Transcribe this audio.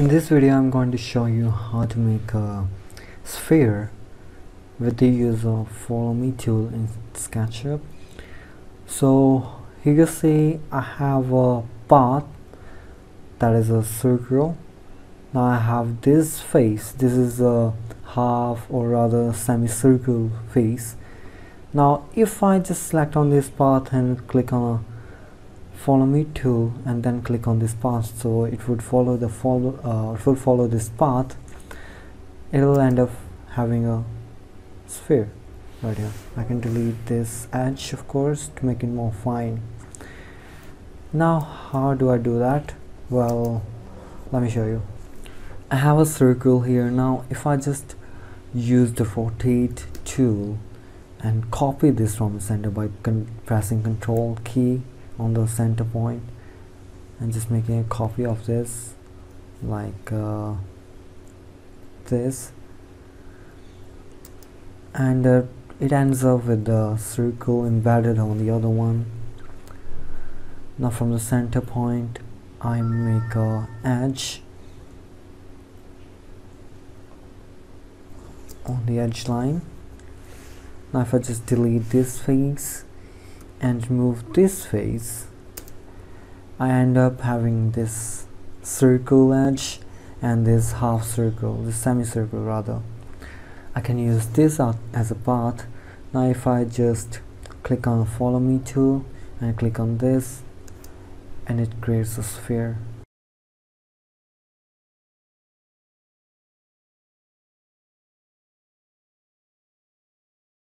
In this video I'm going to show you how to make a sphere with the use of follow me tool in SketchUp. So here you see I have a path that is a circle. Now I have this face, this is a half or rather semicircle face. Now if I just select on this path and click on a follow me tool and then click on this path, so it would follow the it will follow this path. It will end up having a sphere right here. I can delete this edge, of course, to make it more fine. Now how do I do that? Well, let me show you. I have a circle here. Now if I just use the rotate tool and copy this from the center by pressing Control key on the center point and just making a copy of this like this, and it ends up with the circle embedded on the other one. Now from the center point I make a edge on the edge line. Now if I just delete this face and remove this face, I end up having this circle edge and this half circle, this semicircle rather. I can use this as a path. Now if I just click on follow me tool and click on this, and it creates a sphere.